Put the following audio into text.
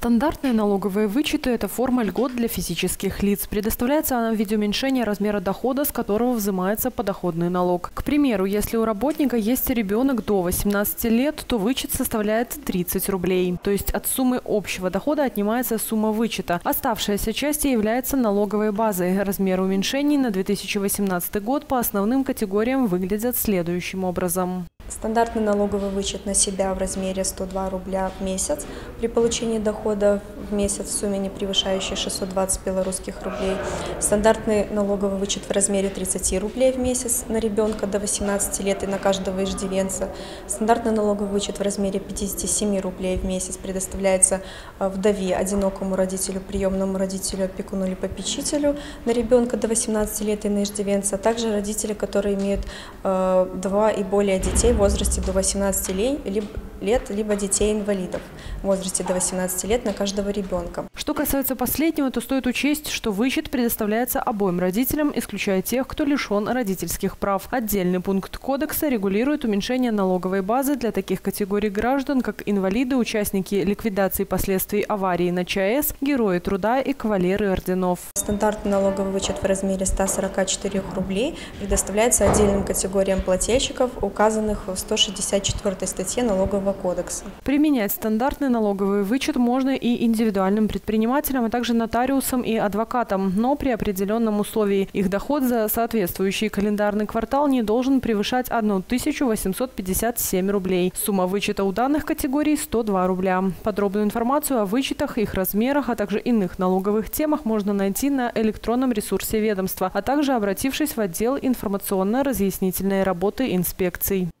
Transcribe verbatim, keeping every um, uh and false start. Стандартные налоговые вычеты – это форма льгот для физических лиц. Предоставляется она в виде уменьшения размера дохода, с которого взимается подоходный налог. К примеру, если у работника есть ребенок до восемнадцати лет, то вычет составляет тридцать рублей. То есть от суммы общего дохода отнимается сумма вычета. Оставшаяся часть является налоговой базой. Размер уменьшений на две тысячи восемнадцатый год по основным категориям выглядят следующим образом. Стандартный налоговый вычет на себя в размере ста двух рублей в месяц при получении дохода в месяц в сумме, не превышающей шестисот двадцати белорусских рублей. Стандартный налоговый вычет в размере тридцати рублей в месяц на ребенка до восемнадцати лет и на каждого иждивенца. Стандартный налоговый вычет в размере пятидесяти семи рублей в месяц предоставляется вдове, одинокому родителю, приемному родителю, опекуну или попечителю на ребенка до восемнадцати лет и на иждивенца, а также родители, которые имеют э, два и более детей в возрасте до восемнадцати лет, либо детей-инвалидов в возрасте до восемнадцати лет на каждого ребенка. Что касается последнего, то стоит учесть, что вычет предоставляется обоим родителям, исключая тех, кто лишен родительских прав. Отдельный пункт кодекса регулирует уменьшение налоговой базы для таких категорий граждан, как инвалиды, участники ликвидации последствий аварии на ЧАЭС, герои труда и кавалеры орденов. Стандартный налоговый вычет в размере ста сорока четырёх рублей предоставляется отдельным категориям плательщиков, указанных в сто шестьдесят четвёртой статье налогового кодекса. Применять стандартный налоговый вычет можно и индивидуальным предпринимателям, а также нотариусам и адвокатам, но при определенном условии. Их доход за соответствующий календарный квартал не должен превышать тысячу восемьсот пятьдесят семь рублей. Сумма вычета у данных категорий – ста двух рублей. Подробную информацию о вычетах, их размерах, а также иных налоговых темах можно найти на электронном ресурсе ведомства, а также обратившись в отдел информационно-разъяснительной работы инспекций.